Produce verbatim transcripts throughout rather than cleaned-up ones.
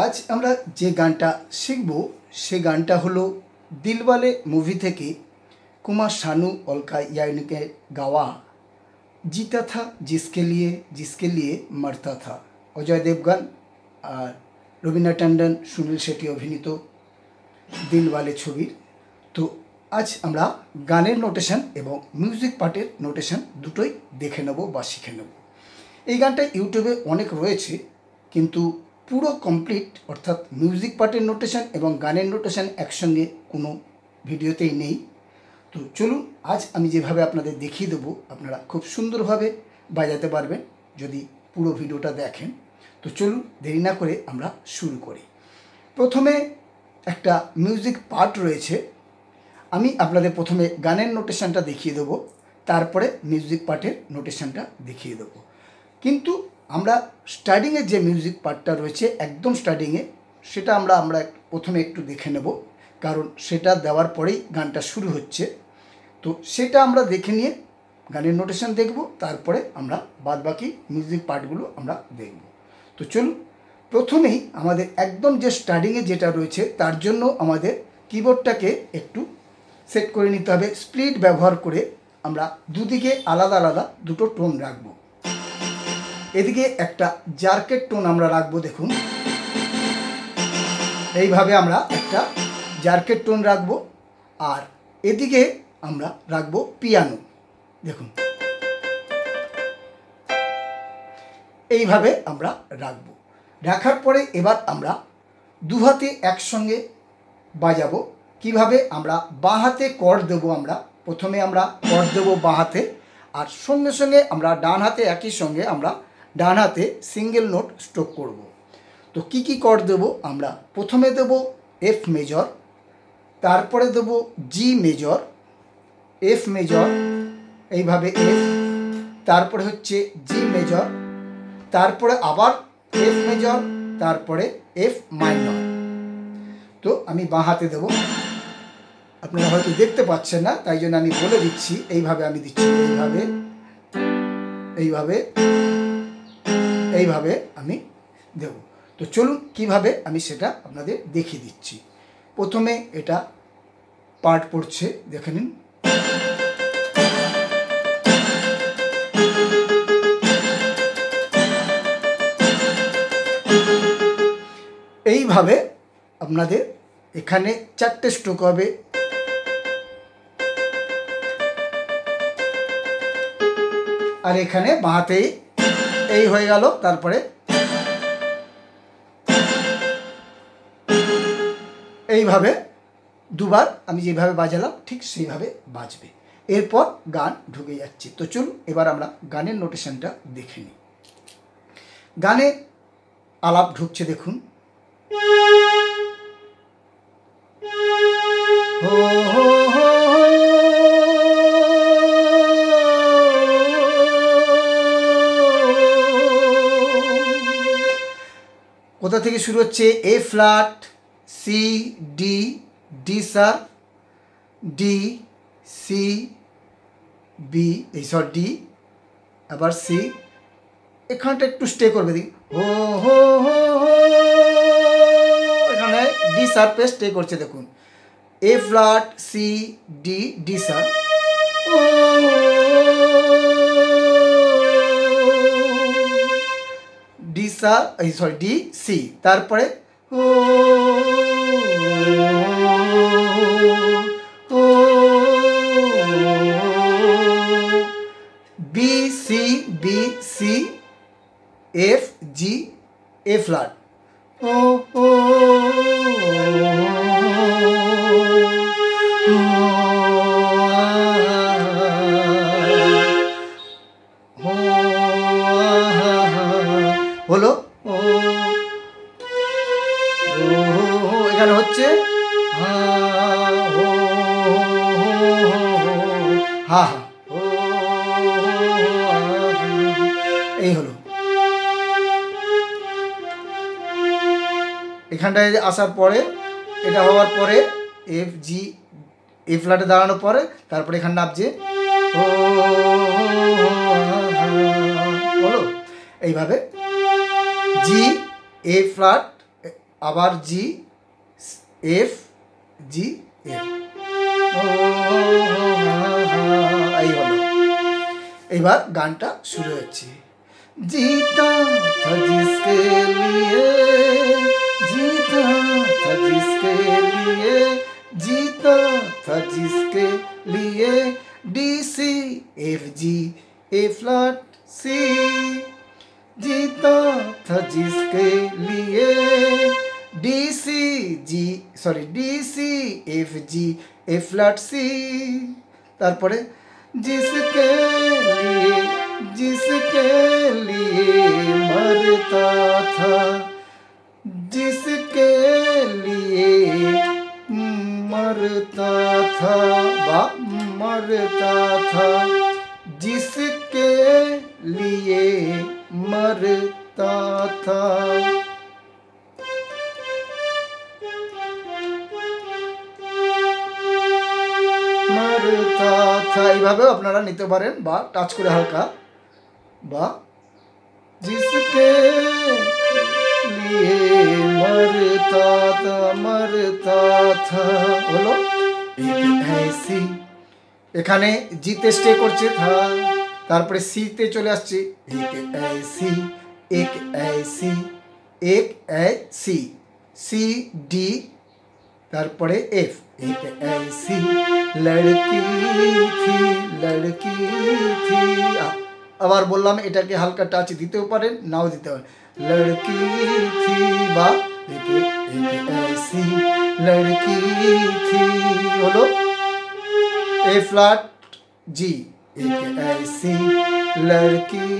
आज आमरा जे गानटा शिखबो से गानटा हलो दिलवाले मुभि थेके कुमार सानू अलका याग्निकेर गावा जीता था जिसके लिए जिसके लिए मरता था। अजय देवगन और रवीना टंडन सुनील शेट्टी अभिनीत दिलवाले छबिर। तो आज आमरा गानेर नोटेशन एवं म्यूजिक पार्टेर नोटेशन दुटोई देखे नेब बा शिखे नेब। एई गानटा यूट्यूबे अनेक रयेछे किन्तु पूरा कमप्लीट अर्थात म्यूजिक पार्टर नोटेशन एवं गानेर नोटेशन एक संगे कोनो भिडियोते ही नहीं। तो चलूँ आज आमी जेभावे आपनादेर देखिए देबो आपनारा खूब सुंदर भावे बाजाते पारबेन यदि पुरो भिडियोटा देखें। तो चलूँ देरी ना करे आमरा शुरू करी। प्रथमे एकटा म्यूजिक पार्ट रयेछे आमी आपनादेर प्रथमे गानेर नोटेशनटा देखिए देबो तारपरे म्यूजिक पार्टेर नोटेशनटा देखिए देबो। किन्तु আমরা স্টার্টিং এ যে মিউজিক পার্টটা রয়েছে একদম স্টার্টিং এ সেটা আমরা আমরা প্রথমে একটু দেখে নেব কারণ সেটা দেওয়ার পরেই গানটা শুরু হচ্ছে। তো সেটা আমরা দেখে নিয়ে গানের নোটেশন দেখব তারপরে আমরা বাদবাকি মিউজিক পার্টগুলো আমরা দেখব। তো চলুন প্রথমেই আমাদের একদম যে স্টার্টিং এ যেটা রয়েছে তার জন্য আমাদের কিবোর্ডটাকে একটু সেট করে নিতে হবে। স্প্লিট ব্যবহার করে আমরা দুদিকে আলাদা আলাদা দুটো টোন রাখব। এদিকে একটা জার্কের টোন আমরা রাখবো, দেখুন এইভাবে আমরা একটা জার্কের টোন রাখবো। আর এদিকে আমরা রাখবো পিয়ানো, দেখুন এইভাবে আমরা রাখবো। রাখার পরে এবার আমরা দু হাতে একসঙ্গে বাজাবো। কিভাবে আমরা বাঁ হাতে কর্ড দেবো, আমরা প্রথমে আমরা কর্ড দেবো বাঁ হাতে আর সঙ্গে সঙ্গে আমরা ডান হাতে একই সঙ্গে আমরা ডান হাতে সিঙ্গেল নোট স্ট্রোক করব। তো কি কি কর্ড দেব, আমরা প্রথমে দেব এফ মেজর, তারপরে দেব জি মেজর, এফ মেজর, এইভাবে এফ, তারপরে হচ্ছে জি মেজর, তারপরে আবার এফ মেজর, তারপরে এফ মাইনর। তো আমি বাঁ হাতে দেব, আপনারা হয়তো দেখতে পাচ্ছেন না তাই জন্য আমি বলে দিচ্ছি, এইভাবে আমি দিচ্ছি, এইভাবে এইভাবে এইভাবে আমি দেব। তো চলুন কিভাবে আমি সেটা আপনাদের দেখিয়ে দিচ্ছি। প্রথমে এটা পার্ট পড়ছে, দেখে নিন, এইভাবে আপনাদের এখানে চারটে স্ট্রোক হবে। আর এখানে বাঁহাতেই এই হয়ে গেল, তারপরে এইভাবে দুবার আমি যেভাবে বাজালাম ঠিক সেইভাবে বাজবে। এরপর গান ঢুকে যাচ্ছে। তো চলুন এবার আমরা গানের নোটেশনটা দেখে নিই। গানে আলাপ ঢুকছে, দেখুন কোথা থেকে শুরু হচ্ছে, A flat, C, D, D sharp, D, C, B, এই সর ডি, আবার সি, এখানটা একটু স্টে করবে, দেখি হো হো হো হো, এখানে ডি শার্পে স্টে করছে, দেখুন A flat, C, D, D sharp, D sharp, এই সরি ডি সি, তারপরে B C, B C, F, G, A flat, ও ও হলো, এখানে হচ্ছে হা হা, এই হলো। এখানটায় আসার পরে এটা হওয়ার পরে এফ, জি, এ ফ্ল্যাটে দাঁড়ানোর পরে তারপরে এখানে নাবছে হলো এইভাবে, জি, এ ফ্ল্যাট, আবার জি এফ জি এফ এই হলো। এবার গানটা শুরু হচ্ছে জিতা থা জিসকে লিয়ে জিতা থা জিসকে লিয়ে जीता था जिसके लिए D C F G A flat C जीता था जिसके लिए D C G sorry D C F G A flat C तार पड़े जिसके लिए जिसके लिए मरता था जिसके लिए मरता था बा मरता था जिसके लिए मरता था मरता था এইভাবে আপনারা নিতে পারেন বা টাচ করে হালকা বা जिसके लिए मरता था मरता था बोलो एक ऐसी এখানে জিতে স্টে করছে था তারপরে সি তে চলে আসছে एक ऐसी एक ऐसी एक ऐसी सी डी তারপরে এফ एक ऐसी लड़की थी लड़की थी আবার বললাম এটাকে হালকা টাচ দিতেও পারেন নাও দিতে পারেন लड़की थी बा एक, एक ऐसी लड़की थी बोलो ए फ्लैट जी एक ऐसी लड़की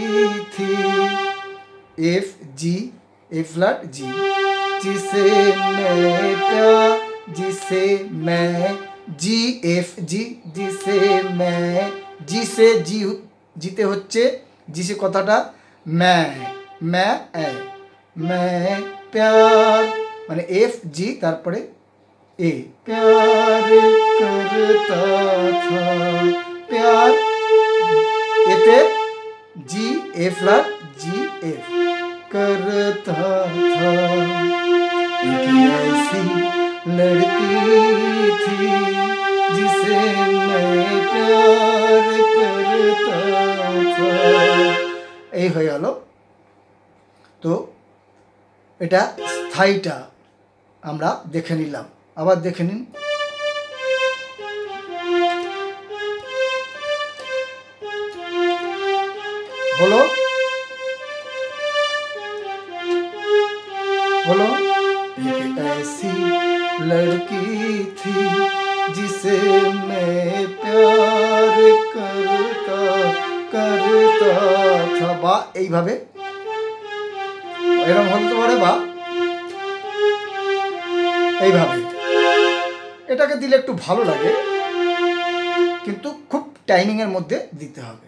थी एफ जी ए फ्लैट जी जिसे मैं प्यार जिसे मैं जी एफ जी जिसे मैं जिसे जी जीते होच्छे जिसे कथाटा मैं मैं ए मैं प्यार माने एफ जी तार पड़े ए प्यार करता था प्यार एते जी ए फ्लैट जी एफ करता था एक ऐसी लड़की थी जिसे मैं प्यार करता था ये हलो। तो एटा स्थायीटा आमरा देखे निलाम आबार देखे निन बोलो बोलो एक ऐसी लड़की थी जिसे मैं प्यार करता करता था बा एई भावे এরকম হতে পারে বা এইভাবে এটাকে দিলে একটু ভালো লাগে কিন্তু খুব টাইমিং এর মধ্যে দিতে হবে।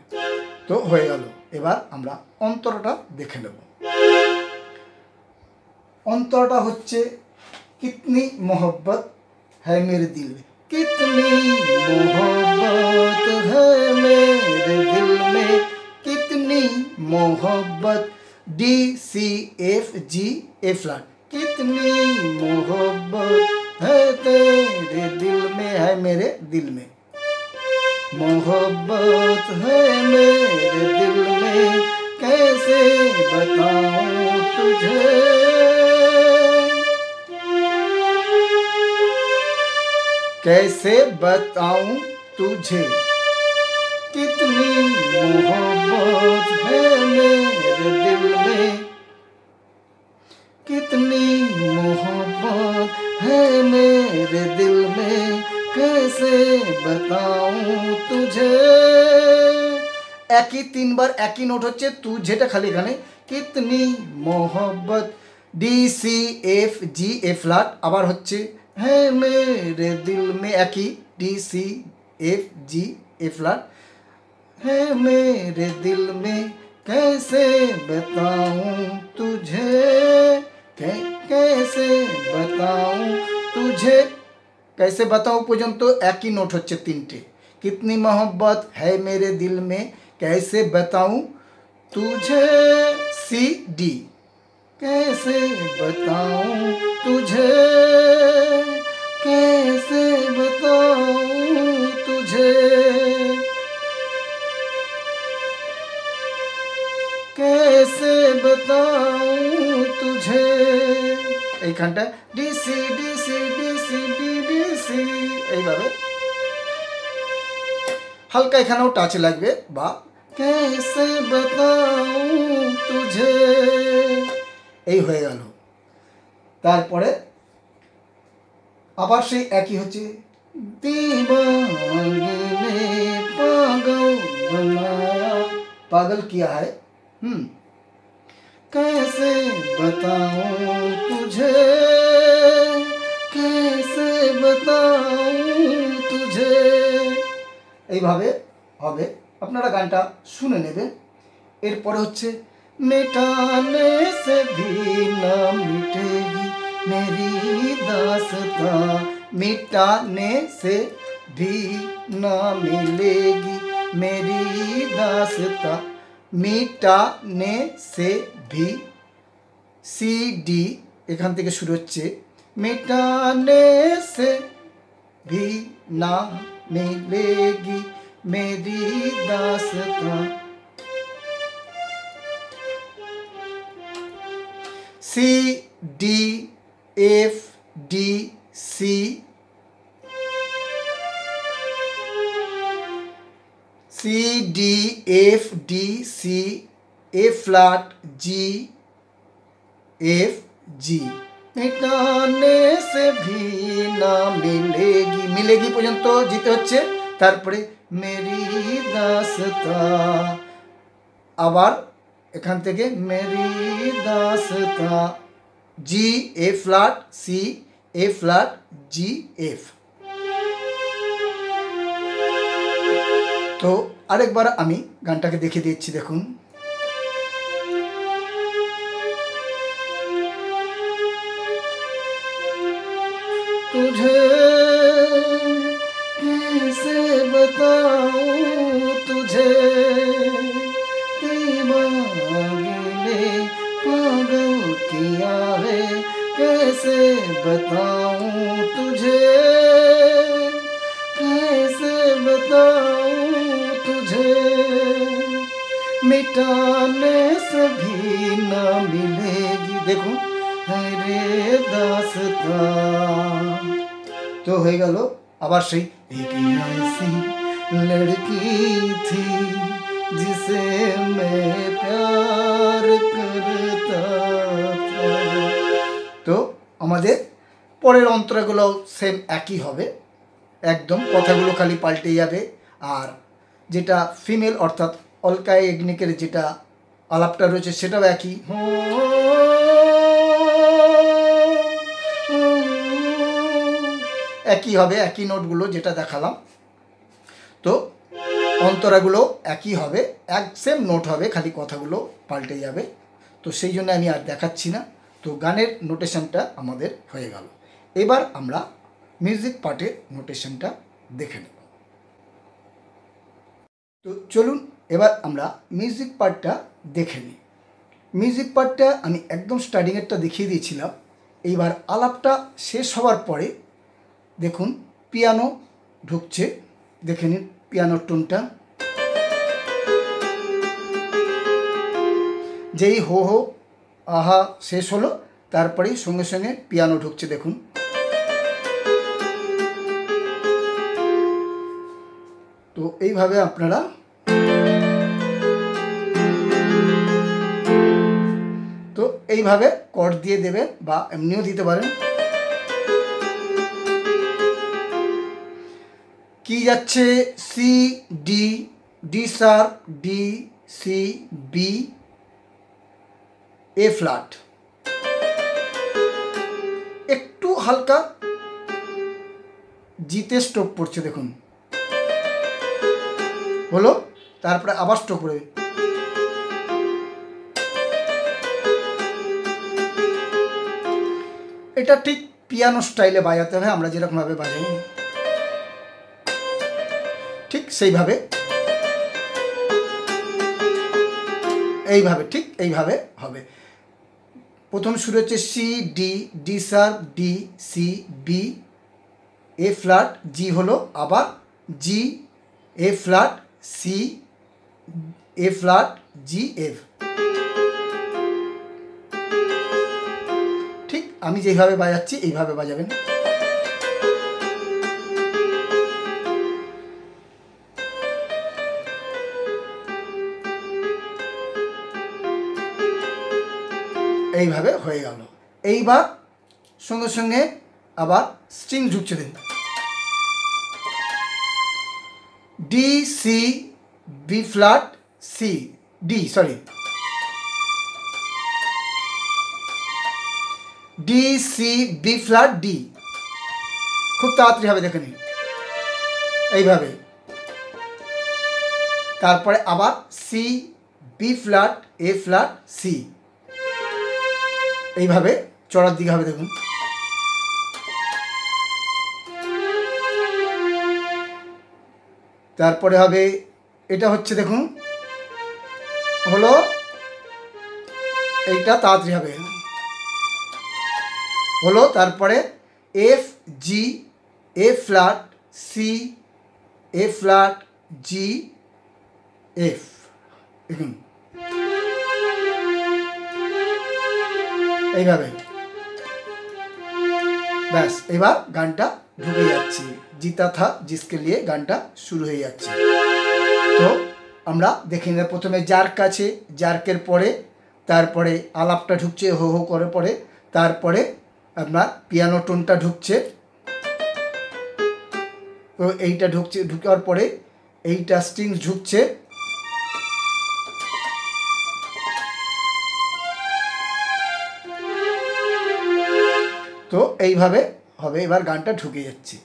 তো হয়ে গেল। এবার আমরা অন্তরাটা দেখে নেব। অন্তরাটা হচ্ছে কিতনি মোহব্বত হ্যায় মেরে দিল মে কিতনি মোহব্বত হ্যায় মেরে দিল মে কিতনি মোহব্বত D C F G A flat कितनी मोहब्बत है तेरे दिल में है मेरे दिल में मोहब्बत है मेरे दिल में कैसे बताऊं तुझे कैसे बताऊं तुझे कितनी मोहब्बत है मेरे दिल में कितनी मोहब्बत है मेरे दिल में कैसे बताऊं तुझे एक ही तीन बार एक ही नोट होच्छे तुझे टा खाली गाने कितनी मोहब्बत D C F G A flat आबार होच्छे है मेरे दिल में एक ही D C F G A flat है मेरे दिल में कैसे बताऊं तुझे कै, कैसे बताऊं तुझे कैसे बताऊं पर्यंत तो एक ही नोट होच्छे तीनटे कितनी मोहब्बत है मेरे दिल में कैसे बताऊं तुझे सी डी कैसे बताऊं तुझे कैसे बताऊं तुझे कैसे बताऊं तुझे एक घंटा D C D C D C D D C এইভাবে हल्का এখানেও টাচ লাগবে বা कैसे बताऊं तुझे এই হয়ে গেল। তারপরে আবার সেই একই হচ্ছে दीवाने पागल बनाया पागल किया है। हम्म कैसे बताऊं तुझे कैसे बताऊं तुझे এইভাবে হবে আপনারা গানটা শুনে নেবেন। এরপরে হচ্ছে मिटाने से भी ना मिटेगी मेरी दास्तां मिटाने से भी ना मिलेगी मेरी दास्तां मिटाने से भी सी डी एखान थेके शुरू होच्छे मिटाने से भी ना मिलेगी मेरी दास्तां C D F D C C D F D C A flat G F G मिटाने से भी ना मिलेगी मिलेगी पर्यंत जीते होच्छे। तारपरे मेरी दास्तां आबार एखान थेके मेरी दास्तां G A flat C A flat G F तो आरेक बार आमी गानटाके देखे दिच्छी देखुन तुझे कैसे बताऊं तुझे किया है कैसे बताऊं तुझे कैसे बताऊं तुझे मिटाने से भी ना मिलेगी देखो रे दास्तां तो हो गल आबार से लड़की थी जिसे मैं प्यार करता तो हमारे पर अंतरागुलो सेम एक ही होबे एकदम कथागुलो खाली पाल्टे जाबे। और जेटा फिमेल अर्थात अलका याग्निकेर जेटा आलापटा रयेछे सेटाओ एक ही एक ही होबे एक ही नोटगुलो जेटा देखालाम तो अंतरागुलो एक ही होबे एक सेम नोट होबे खाली कथागुलो पाल्टे जाबे तो सेई जोन्नो आमी आर देखाच्छि ना। तो गानेर नोटेशनटा आमादेर होये गेलो। एबार आमरा म्यूजिक पार्टेर नोटेशनटा देखे नेब। तो चलुन एबार आमरा म्यूजिक पार्टटा देखे निई। म्यूजिक पार्टटा आमी एकदम स्टार्टिंगेरटा देखिए दियेछिलाम। एबार आलापटा शेष होवार परे देखुन पियानो ढुकछे देखे निन पियानो टोनटा जेई हो हो आहा शेष हलो तारपरेई संगे संगे पियानो ढुकछे देखुन तो एइभावे आपनारा तो एइभावे कर्ड दिये देबेन बा एमनिओ दिते पारेन कि जाच्छे C D D sharp D C B A flat एकटू हल्का जीते स्ट्रोक पड़छे देखुन हलो तारपरे आबार स्ट्रोक पड़े एटा ठीक पियानो स्टाइले बाजाते हबे आमरा जेरकम भावे बाजाई ठीक सेइभावे এইভাবে ঠিক এইভাবে হবে। प्रथम सुर हे C D D sharp D C B A flat G हलो आबार G A flat C A flat G F ठीक आमी जे भावे बजाচ্ছি এই ভাবে বাজাবেন। এই ভাবে হয়ে গেল। এইবার সঙ্গে সঙ্গে আবার স্ট্রিং যুক্ত দিন D C B flat C D sorry D C B flat D खूब तात्री भावे देखें एई भावे तारपरे आबार C B flat A flat C एई भावे चौड़ार दिके भावे देखुन तारपरे भावे এটা হচ্ছে দেখুন হলো এইটা তাড়াতাড়ি হবে হলো তারপরে F G A flat C A flat G F দেখুন এইভাবে ব্যাস এবার গানটা ঢুকে যাচ্ছে জিতা থা জিসকে লিয়ে গানটা শুরু হয়ে যাচ্ছে। तो आमरा देखे ना प्रथम जार्क आछे जार्कर परे तारपरे आलापटा ढुकछे हो हो करे परे तारपरे आपनार पियानो टोनटा ढुकछे तो एइटा ढुकछे ढुकार परे एइटा स्ट्रिंग ढुकछे तो एइभावे हबे एबार गानटा ढुके जाच्छे।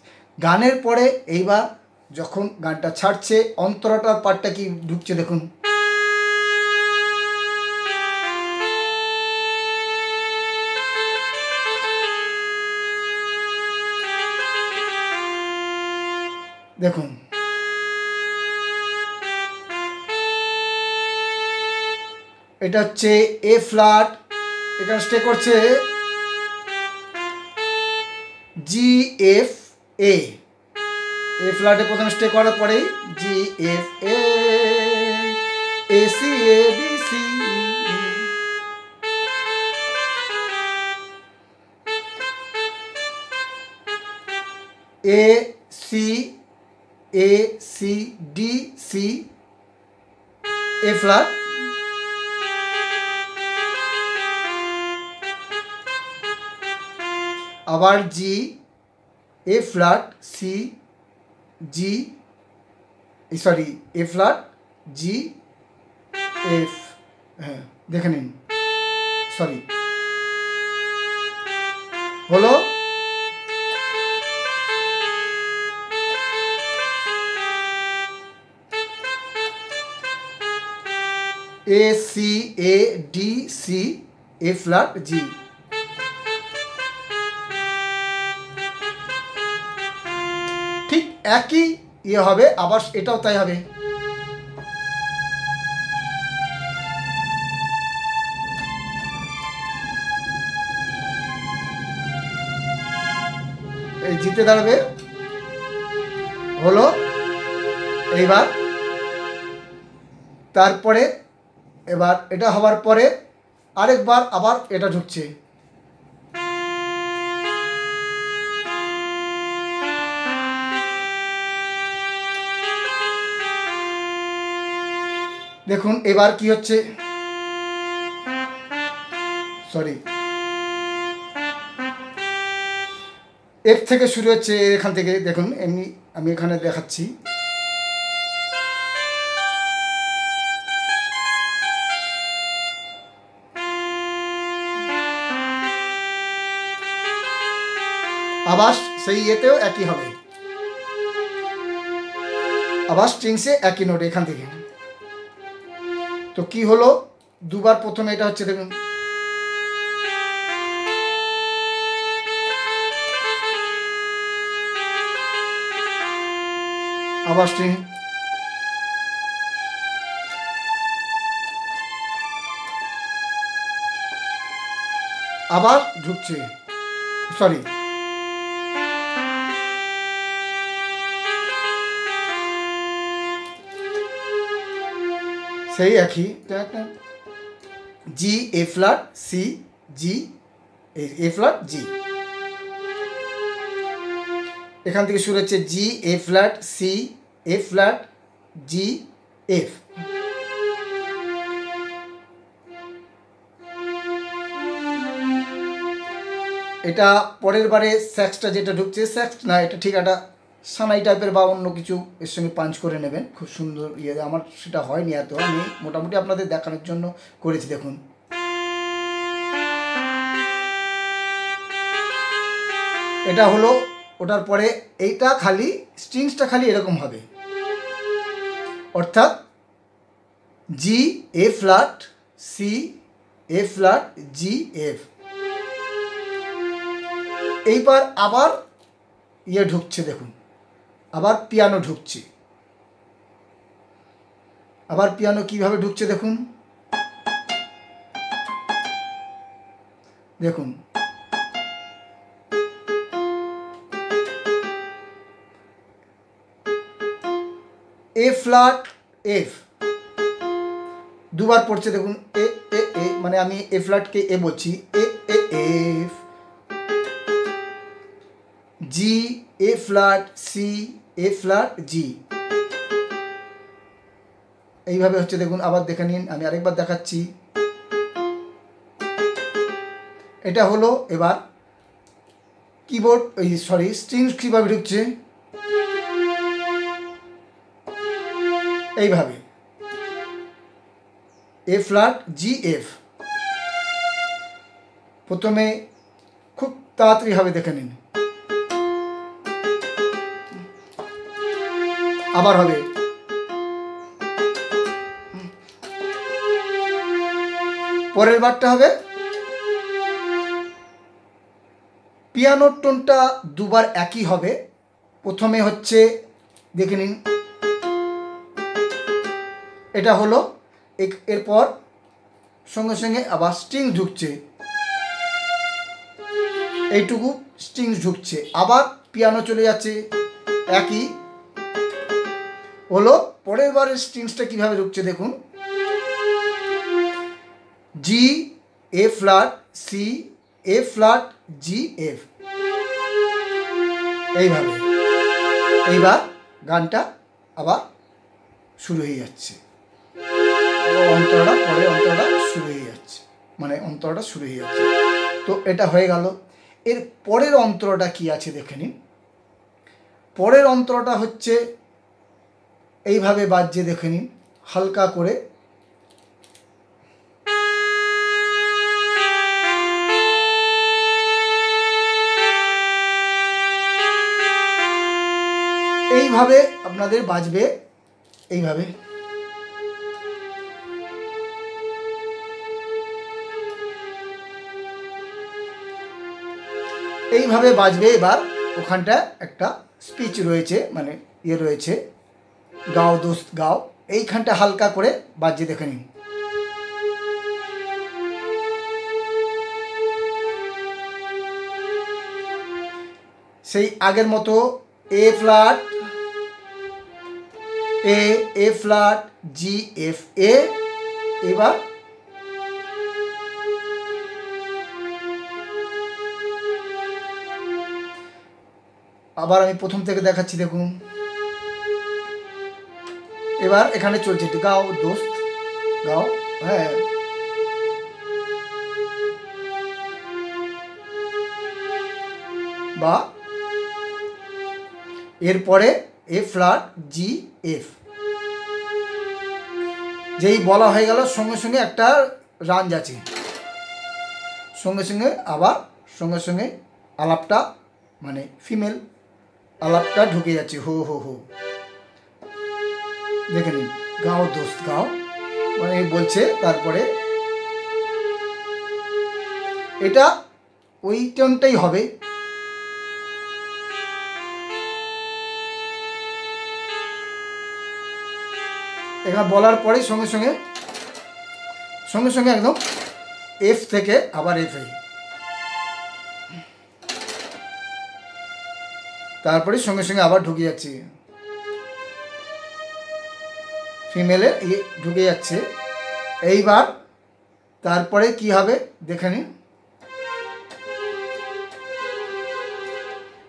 गानेर परे एइबार যখন গানটা ছাড়ছে অন্তরাটার পার্টটা কি ঢুকছে দেখুন দেখুন এটা হচ্ছে এ ফ্ল্যাট এখানে স্টে করছে জি এফ এ ए फ्लैटे प्रथम स्टे करार परे G F A A C A B C A C A C D C A flat आबार G A flat C G sorry A flat G F हाँ देखे नीन sorry बोलो ए C A D C A flat जी एक ही ये हबे आबार एटाओ ताई हबे जीते दाड़ाबे हलो एइबार तारपरे एबार एटा हबार परे आरेकबार आबार एटा ढुकछे देखुन एबार की होच्छे सॉरी एफ थेके शुरू होच्छे एखान थेके देखुन एमनि आमि एखाने देखाच्छि आवाज सेई एतेओ एकी होबे आवाज स्ट्रिंगसे एकी नोट एखान थेके तो की होलो दुबार प्रथम एटा होच्छे देखुन आबार स्ट्रिंग আবার ঢুকছে, সরি সেই একই G A flat C G A flat G, এখান থেকে শুরু হচ্ছে G A flat C A flat G F. এটা পরের বারে স্যাক্সটা যেটা ঢুকছে স্যাক্স না, এটা ঠিক একটা সানাই টাইপের বা অন্য কিছু এর সঙ্গে পাঞ্চ করে নেবেন। খুব সুন্দর ইয়ে, আমার সেটা হয়নি এত, আমি মোটামুটি আপনাদের দেখানোর জন্য করেছি। দেখুন এটা হলো, ওটার পরে এইটা খালি স্ট্রিংসটা খালি এরকম হবে, অর্থাৎ G A flat C A flat G F. এইবার আবার ইয়ে ঢুকছে, দেখুন আবার পিয়ানো ঢুকছে, আবার পিয়ানো কিভাবে ঢুকছে দেখুন, দেখুন এ ফ্ল্যাট এফ দুবার পড়ছে দেখুন, এ এ এ মানে আমি এ ফ্ল্যাটকে এ বলছি, A A F G A flat C A flat G এইভাবে হচ্ছে দেখুন। আবার দেখে নিন, আমি আরেকবার দেখাচ্ছি। এটা হলো এবার কিবোর্ড এই সরি স্ট্রিংস কিভাবে ঢুকছে, এইভাবে এ ফ্ল্যাট জি এফ। প্রথমে খুব তাড়াতাড়ি হবে, দেখে নিন আবার হবে, পরের বারটা হবে পিয়ানোর টোনটা দুবার একই হবে। প্রথমে হচ্ছে দেখে নিন, এটা হলো, এরপর সঙ্গে সঙ্গে আবার স্ট্রিং ঢুকছে, এইটুকু স্ট্রিং ঢুকছে, আবার পিয়ানো চলে যাচ্ছে একই হলো। পরের বারের স্ট্রিংসটা কীভাবে ঢুকছে দেখুন, G A flat C A flat G F, এইভাবে। এইবার গানটা আবার শুরু হয়ে যাচ্ছে, অন্তরাটা পরে অন্তরাটা শুরু হয়ে যাচ্ছে, মানে অন্তরাটা শুরু হয়ে যাচ্ছে। তো এটা হয়ে গেল। এর পরের অন্তরাটা কি আছে দেখে নিন, পরের অন্তরাটা হচ্ছে এইভাবে বাজিয়ে দেখে নিন হালকা করে, এইভাবে আপনাদের বাজবে এইভাবে। এইভাবে বাজবে। এবার ওখানটা একটা স্পিচ রয়েছে, মানে ইয়ে রয়েছে, গাও দোস্ত গাও, এইখানটা হালকা করে বাজিয়ে দেখে নিন। সেই আগের মতো A flat A A flat G F A, এবার আবার আমি প্রথম থেকে দেখাচ্ছি দেখুন। এবার এখানে চলছে গাও দোস্ত গাও, হ্যাঁ বা এরপরে এ ফ্ল্যাট জি এফ, যেই বলা হয়ে গেল সঙ্গে সঙ্গে একটা রান যাচ্ছে, সঙ্গে সঙ্গে আবার সঙ্গে সঙ্গে আলাপটা মানে ফিমেল আলাপটা ঢুকে যাচ্ছে, হো হো হো দেখে নিন গাও দোস্ত গাও, মানে বলছে। তারপরে এটা ওই টোনটাই হবে, এখানে বলার পরেই সঙ্গে সঙ্গে সঙ্গে সঙ্গে একদম এফ থেকে আবার এফ, তারপরে সঙ্গে সঙ্গে আবার ঢুকে যাচ্ছে, ফিমেলের ঢুকে যাচ্ছে। এইবার তারপরে কি হবে দেখে নিন,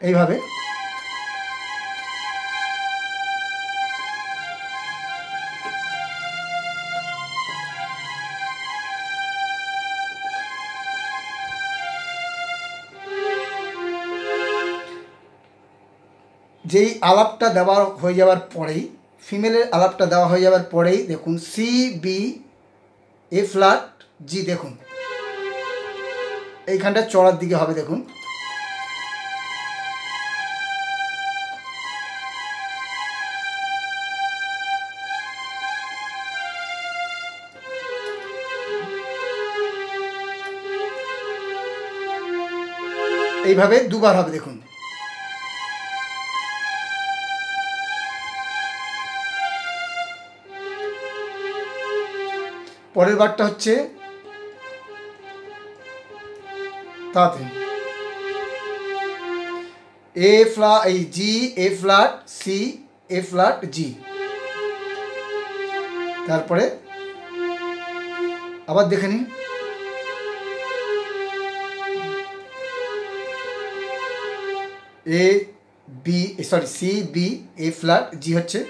এইভাবে যেই আলাপটা দেওয়া হয়ে যাওয়ার পরেই, ফিমেলের আলাপটা দেওয়া হয়ে যাওয়ার পরেই দেখুন C B A flat G, দেখুন এইখানটা চড়ার দিকে হবে। দেখুন এইভাবে দুবার হবে। দেখুন পরের বারটা হচ্ছে তাতে এ ফ্ল্যাট এই G A flat C A flat G, তারপরে আবার দেখে নিন A B sorry C B A flat G হচ্ছে,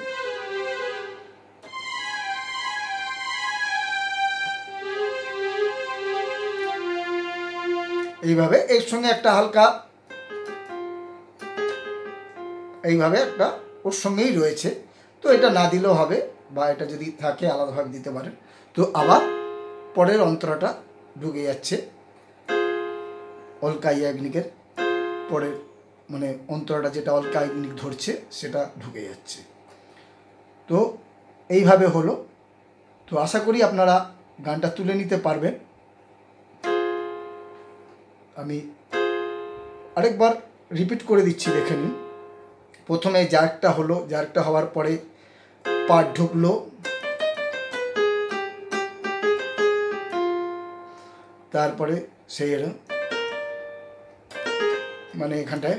এইভাবে এর সঙ্গে একটা হালকা এইভাবে একটা ওর সঙ্গেই রয়েছে। তো এটা না দিলেও হবে, বা এটা যদি থাকে আলাদাভাবে দিতে পারেন। তো আবার পরের অন্তরাটা ঢুকে যাচ্ছে, অলকা ইয়াগনিকের পরের মানে অন্তরাটা যেটা অলকা ইয়াগনিক ধরছে সেটা ঢুকে যাচ্ছে। তো এইভাবে হলো। তো আশা করি আপনারা গানটা তুলে নিতে পারবেন। আমি আরেকবার রিপিট করে দিচ্ছি, দেখে নিন। প্রথমে জার্কটা হলো, জার্কটা হওয়ার পরে পাট ঢুকলো, তারপরে সেই মানে এখানটায়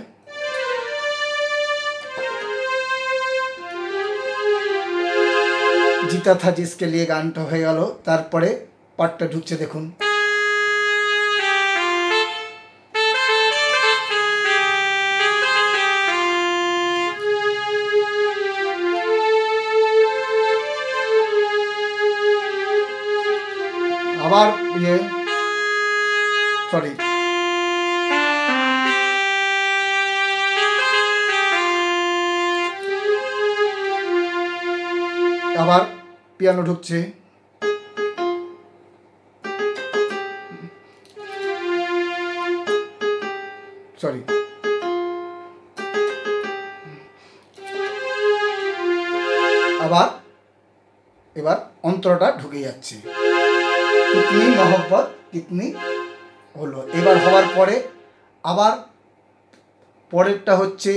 জিতা থা জিসকে লিয়ে গানটা হয়ে গেল, তারপরে পাটটা ঢুকছে। দেখুন আবার ইয়ে সরি আবার পিয়ানো ঢুকছে, সরি আবার এবার অন্তরটা ঢুকে যাচ্ছে। कितनी मोहब्बत कितनी হলো। এবার হওয়ার পরে আবার পরেরটা হচ্ছে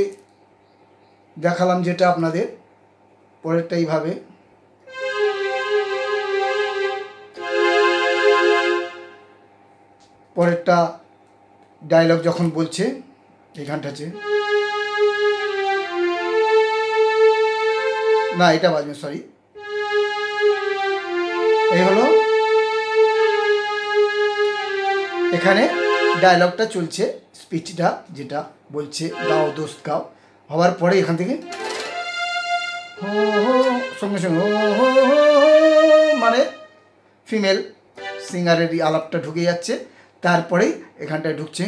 দেখালাম যেটা আপনাদের, পরেরটা এইভাবে পরেরটা ডায়লগ যখন বলছে এইখানটা আছে না, এটা বাজবে সরি, এই হলো এখানে ডায়লগটা চলছে, স্পিচটা যেটা বলছে গাও দোস্ত গাও, হওয়ার পরে এখান থেকে সঙ্গে সঙ্গে মানে ফিমেল সিঙ্গারের আলাপটা ঢুকে যাচ্ছে, তারপরেই এখানটায় ঢুকছে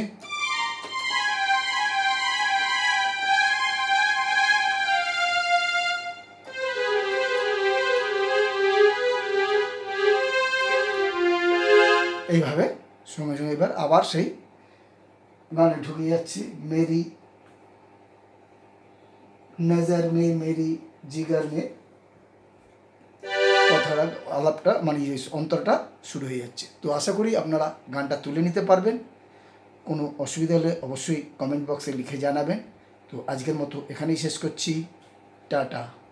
এইভাবে সঙ্গে সঙ্গে। এবার আবার সেই গানে ঢুকে যাচ্ছি, মেরি নজর মে মেরি জিগার মে, কথাটা আলাপটা মানে অন্তরটা শুরু হয়ে যাচ্ছে। তো আশা করি আপনারা গানটা তুলে নিতে পারবেন। কোনো অসুবিধা হলে অবশ্যই কমেন্ট বক্সে লিখে জানাবেন। তো আজকের মতো এখানেই শেষ করছি, টাটা।